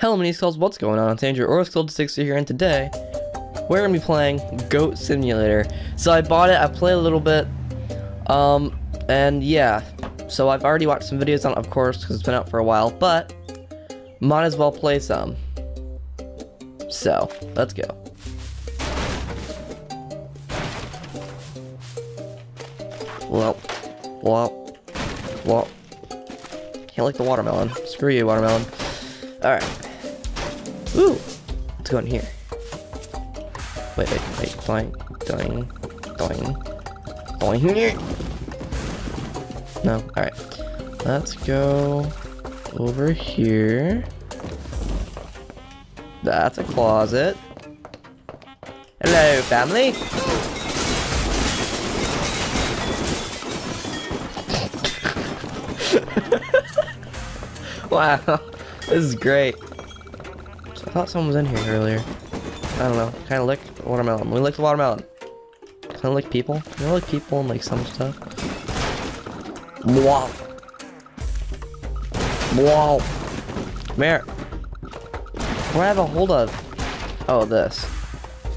Hello, mini skulls, what's going on? It's Andrew or Skulls60 here, and today we're gonna be playing Goat Simulator. So I bought it, I played a little bit, and yeah. So I've already watched some videos on it, of course, because it's been out for a while, but might as well play some. So let's go. Well, well, well. Can't like the watermelon. Screw you, watermelon. All right. Ooh, let's go in here. Wait, wait, wait. Doing, doing, doing, doing. No. All right. Let's go over here. That's a closet. Hello, family. Wow, this is great. I thought someone was in here earlier. I don't know. Kind of licked the watermelon. We licked the watermelon. Kind of like people. You know, like people and like some stuff. Wow. Wow. Come here. What do I have a hold of? Oh, this.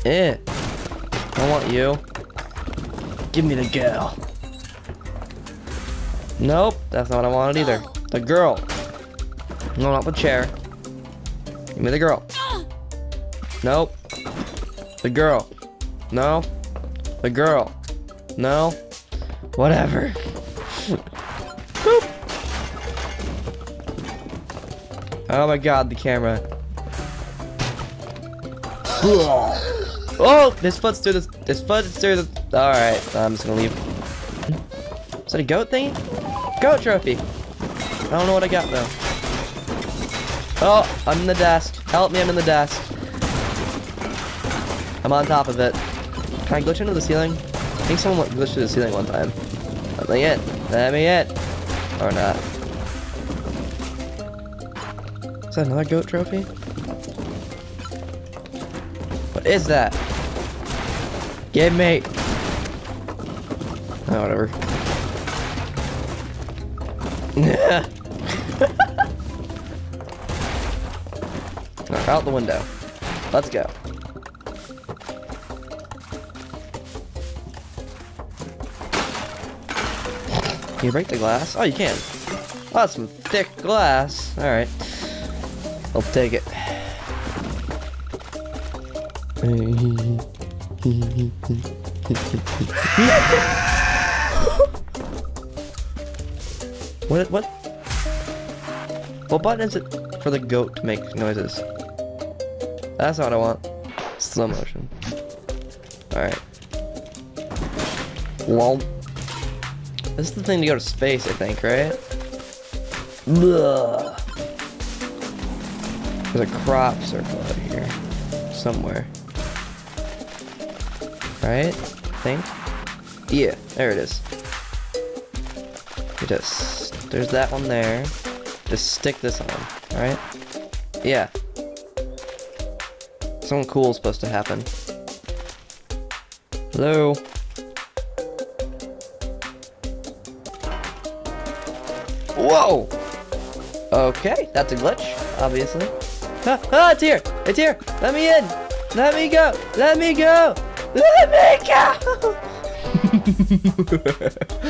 Eh. I want you. Give me the girl. Nope, that's not what I wanted either. The girl. No, not the chair. Give me the girl. Nope. The girl. No. The girl. No. Whatever. Boop. Oh my god, the camera. Oh, this foot's through this. This foot's through this. All right, I'm just gonna leave. Is that a goat thingy? Goat trophy. I don't know what I got though. Oh, I'm in the desk. Help me, I'm in the desk. I'm on top of it. Can I glitch into the ceiling? I think someone glitched to the ceiling one time. Let me in. Let me in. Or not. Is that another goat trophy? Is that? Give me. Oh, whatever. Out the window. Let's go. Can you break the glass? Oh, you can. Oh, that's some thick glass. All right. I'll take it. What? What button is it for the goat to make noises? That's what I want. Slow motion. Alright. Well, this is the thing to go to space, I think, right? Ugh. There's a crop circle out here. Somewhere. Right? I think. Yeah, there it is. You just, there's that one there. Just stick this on, alright? Yeah. Something cool is supposed to happen. Hello? Whoa! Okay, that's a glitch, obviously. Ah, ah, it's here! It's here! Let me in! Let me go! Let me go! Let me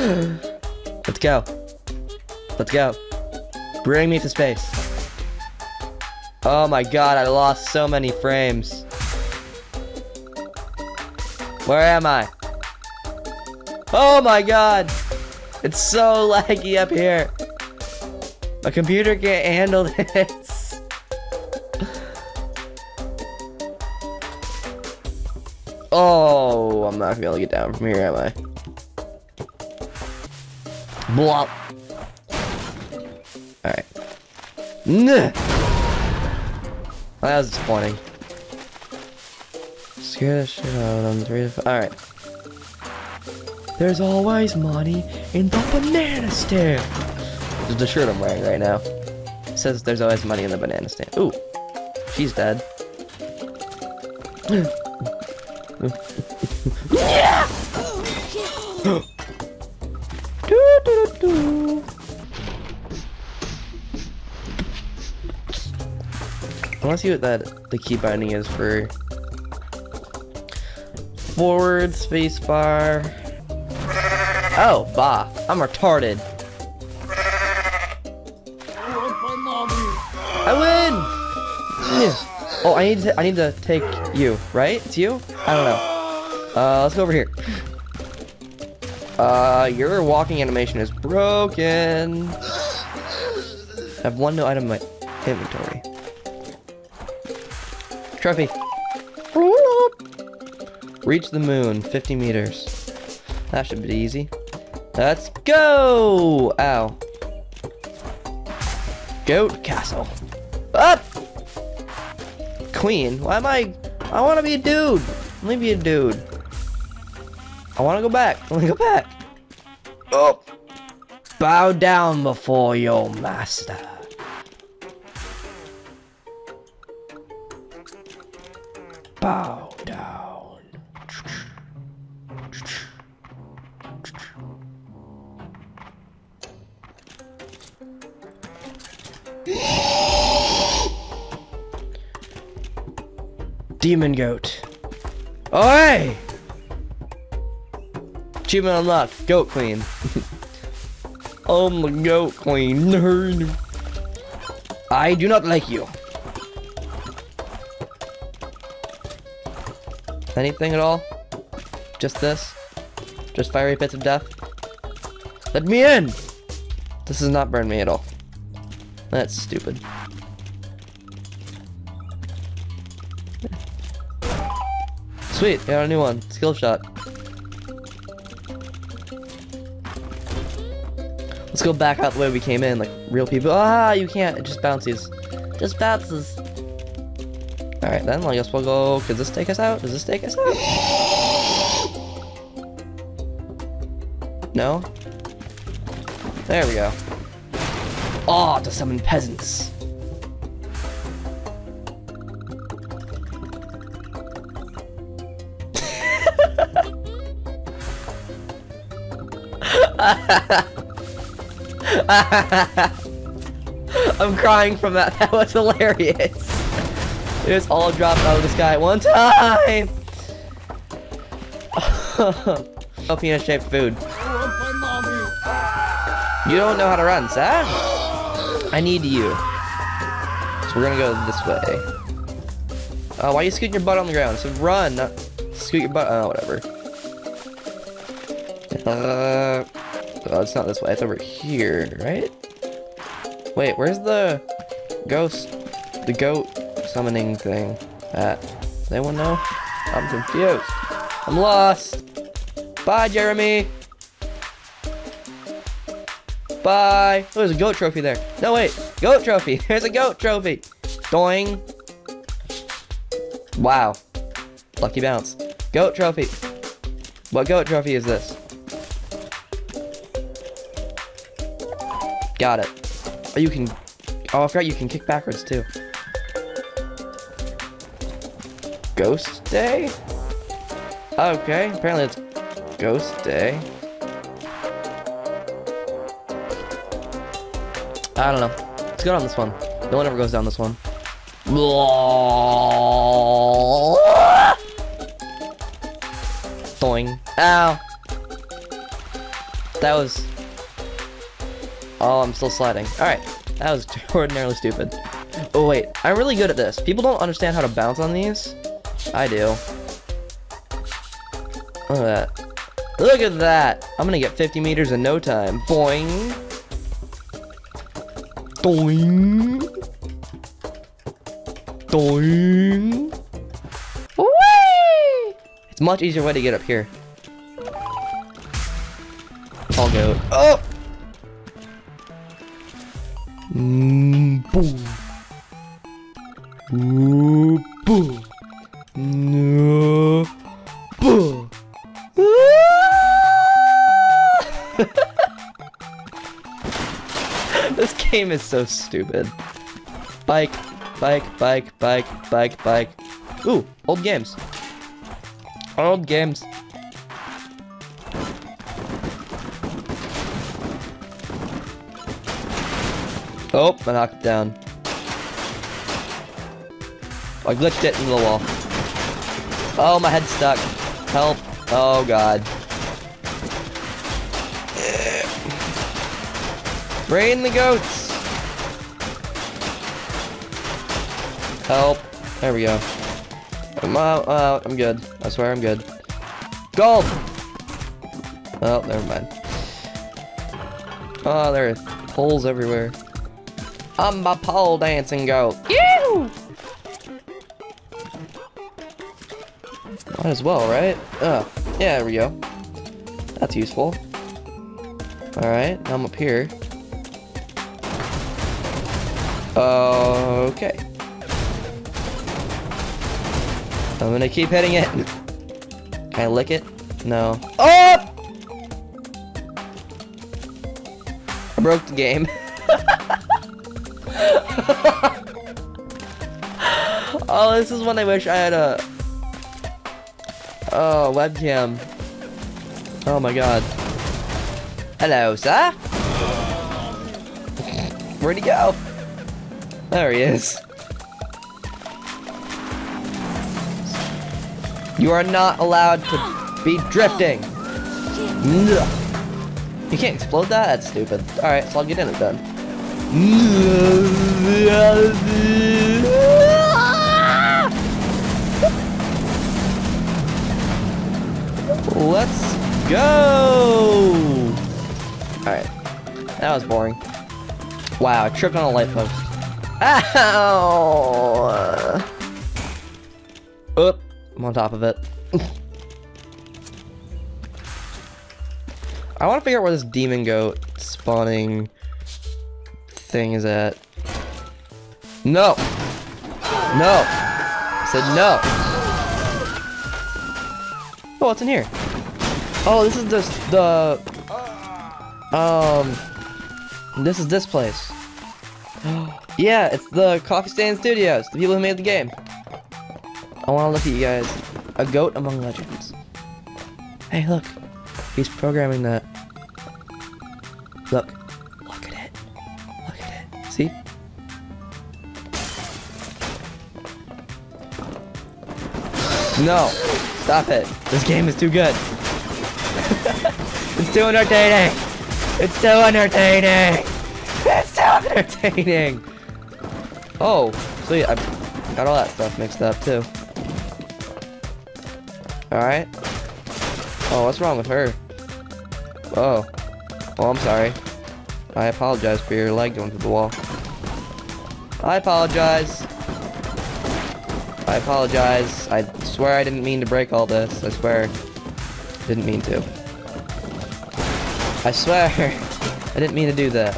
go! Let's go. Let's go. Bring me to space. Oh my god, I lost so many frames. Where am I? Oh my god! It's so laggy up here. My computer can't handle this. Oh, I'm not gonna be able to get down from here, am I? Blop. Alright. Nah. That was disappointing. Scare the shit out of them. 3 to 5. Alright. There's always money in the banana stand. This is the shirt I'm wearing right now. It says there's always money in the banana stand. Ooh. She's dead. Ooh. Yeah! Do, do, do. I want to see what the key binding is for forward spacebar. Oh, bah! I'm retarded. I win! Oh, I need to take you, right? It's you? I don't know. Let's go over here. Your walking animation is broken. I have one new item in my inventory. Trophy. Reach the moon, 50 meters. That should be easy. Let's go! Ow. Goat castle. Up! Queen? Why am I want to be a dude. Let me be a dude. I want to go back. Let me go back. Oh. Bow down before your master. Bow down. Demon goat. Oi! Achievement unlocked. Goat queen. I'm the goat queen. I do not like you. Anything at all? Just this? Just fiery pits of death? Let me in! This does not burn me at all. That's stupid. Sweet, I got a new one. Skill shot. Let's go back out the way we came in, like real people. Ah, you can't. It just bounces. Just bounces. Alright then, I guess we'll go. Could this take us out? Does this take us out? No? There we go. Aw, to summon peasants. I'm crying from that. That was hilarious. It was all dropped out of the sky at one time. Oh, peanut-shaped food. You don't know how to run, Sad. I need you. So we're gonna go this way. Why are you scooting your butt on the ground? So run, not scoot your butt. Oh, whatever. Oh, it's not this way. It's over here, right? Wait, where's the ghost, the goat summoning thing at? Does anyone know? I'm confused. I'm lost. Bye, Jeremy. Bye. Oh, there's a goat trophy there. No, wait. Goat trophy. There's a goat trophy. Doing. Wow. Lucky bounce. Goat trophy. What goat trophy is this? Got it. Oh, you can... Oh, I forgot you can kick backwards, too. Ghost Day? Okay, apparently it's Ghost Day. I don't know. Let's go down this one. No one ever goes down this one. Doing. Ow. That was... Oh, I'm still sliding. Alright, that was ordinarily stupid. Oh wait, I'm really good at this. People don't understand how to bounce on these. I do. Look at that. Look at that! I'm gonna get 50 meters in no time. Boing! Doing! Doing! Whee! It's a much easier way to get up here. I'll go. Oh! Boom. Boom. No. Boom. This game is so stupid. Bike, bike, bike, bike, bike, bike. Ooh, old games. old games. Oh, I knocked down. I glitched it into the wall. Oh, my head's stuck. Help. Oh, God. Brain the goats. Help. There we go. I'm good. I swear I'm good. Golf! Oh, never mind. Oh, there are poles everywhere. I'm my pole dancing goat. Yoo! Might as well, right? Oh, yeah, there we go. That's useful. Alright, now I'm up here. Okay. I'm gonna keep hitting it. Can I lick it? No. Oh! I broke the game. Oh, this is when I wish I had a... Oh, webcam. Oh my god. Hello, sir? Where'd he go? There he is. You are not allowed to be drifting. You can't explode that? That's stupid. Alright, so I'll get in it then. Let's go! Alright. That was boring. Wow, I tripped on a light post. Ow! Oop. I'm on top of it. I want to figure out where this demon goat spawning thing is at. No! No! I said no! Oh, what's in here? Oh, this is just the... This is this place. Yeah, it's the Coffee Stain Studios, the people who made the game. I want to look at you guys. A goat among legends. Hey, look. He's programming that. Look. Look at it. Look at it. See? No. Stop it. This game is too good. It's too entertaining. It's too entertaining. It's too entertaining. Oh, sweet. I got all that stuff mixed up, too. Alright. Oh, what's wrong with her? Oh. Oh, I'm sorry. I apologize for your leg going through the wall. I apologize. I apologize. I swear I didn't mean to break all this. I swear. Didn't mean to. I swear. I didn't mean to do that.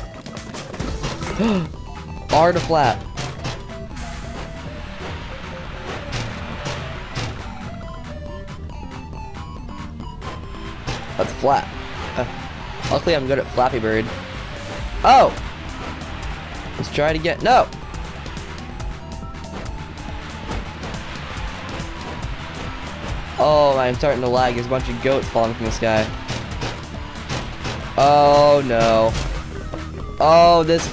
R to flap. That's flat. Luckily, I'm good at Flappy Bird. Oh! Let's try to get. No! Oh, I'm starting to lag. There's a bunch of goats falling from the sky. Oh, no. Oh, this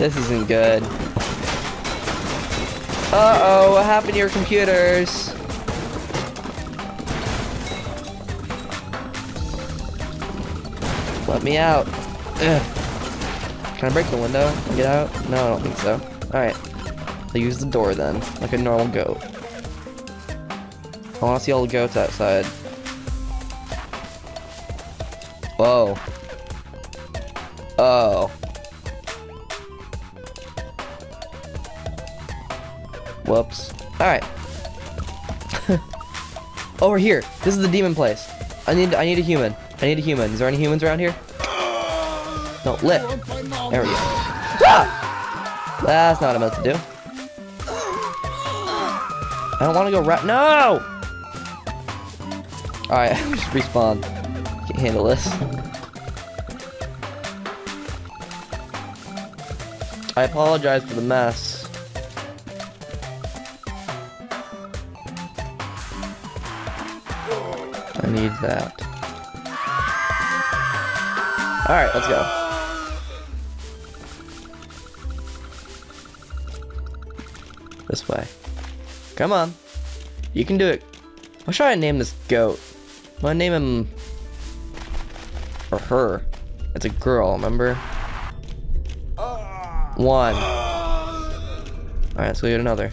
isn't good. Uh-oh, what happened to your computers? Let me out. Ugh. Can I break the window and get out? No, I don't think so. Alright. I'll use the door then, like a normal goat. I want to see all the goats outside. Whoa. Oh. Whoops. Alright. Over here. This is the demon place. I need a human. I need a human. Is there any humans around here? No, lift. There we go. Ah! That's not what I'm about to do. I don't want to go right. No! Alright, I'm just respawned. Can't handle this. I apologize for the mess. I need that. Alright, let's go. This way. Come on. You can do it. What should I name this goat? I'm gonna name him... or her. It's a girl, remember? One. Alright, let's go get another.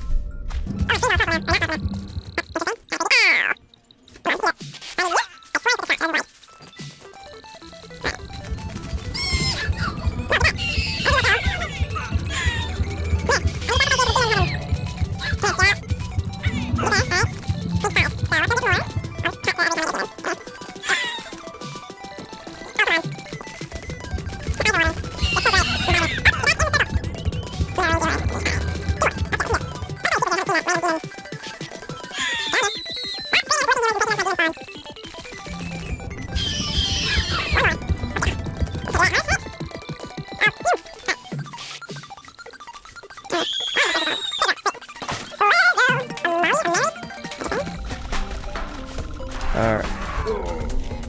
Alright.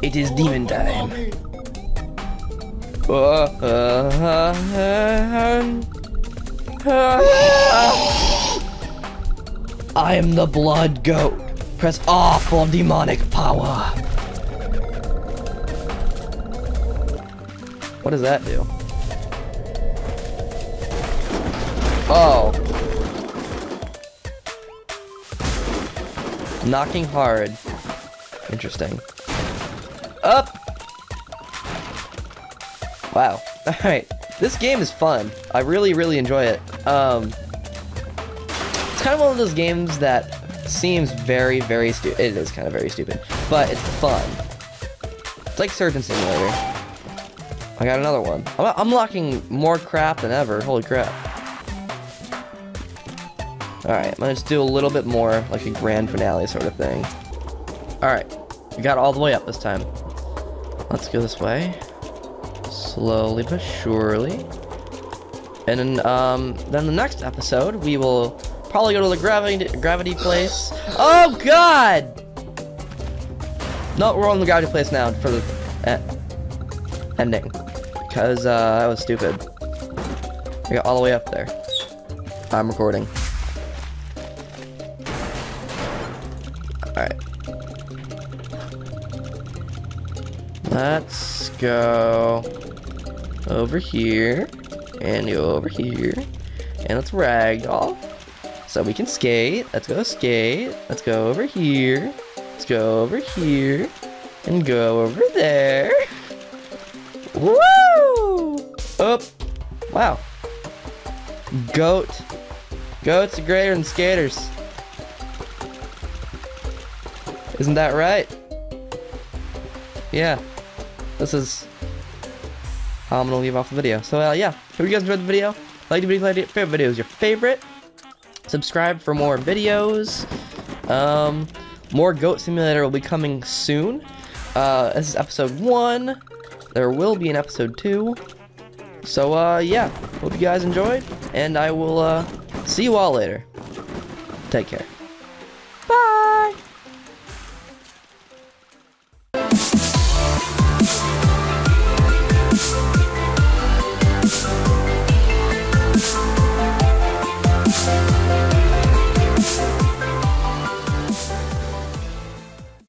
It is demon time. I am the blood goat. Press R for demonic power. What does that do? Oh. Knocking hard. Interesting. Up! Wow. Alright. This game is fun. I really, really enjoy it. It's kind of one of those games that seems very, very stupid. It is kind of very stupid. But it's fun. It's like Surgeon Simulator. I got another one. I'm unlocking more crap than ever. Holy crap. Alright. I'm gonna just do a little bit more, like a grand finale sort of thing. Alright. We got all the way up this time. Let's go this way. Slowly but surely. And then the next episode, we will probably go to the gravity place. Oh, God! No, we're on the gravity place now for the ending. Because that was stupid. We got all the way up there. I'm recording. Alright. Let's go over here, and go over here, and let's ragdoll, so we can skate. Let's go skate. Let's go over here. Let's go over here, and go over there. Woo! Up! Wow. Goat. Goats are greater than skaters. Isn't that right? Yeah. This is how I'm gonna leave off the video. So yeah, hope you guys enjoyed the video. Like the video, favorite video is your favorite. Subscribe for more videos. More Goat Simulator will be coming soon. This is episode 1. There will be an episode 2. So yeah, hope you guys enjoyed, and I will see you all later. Take care.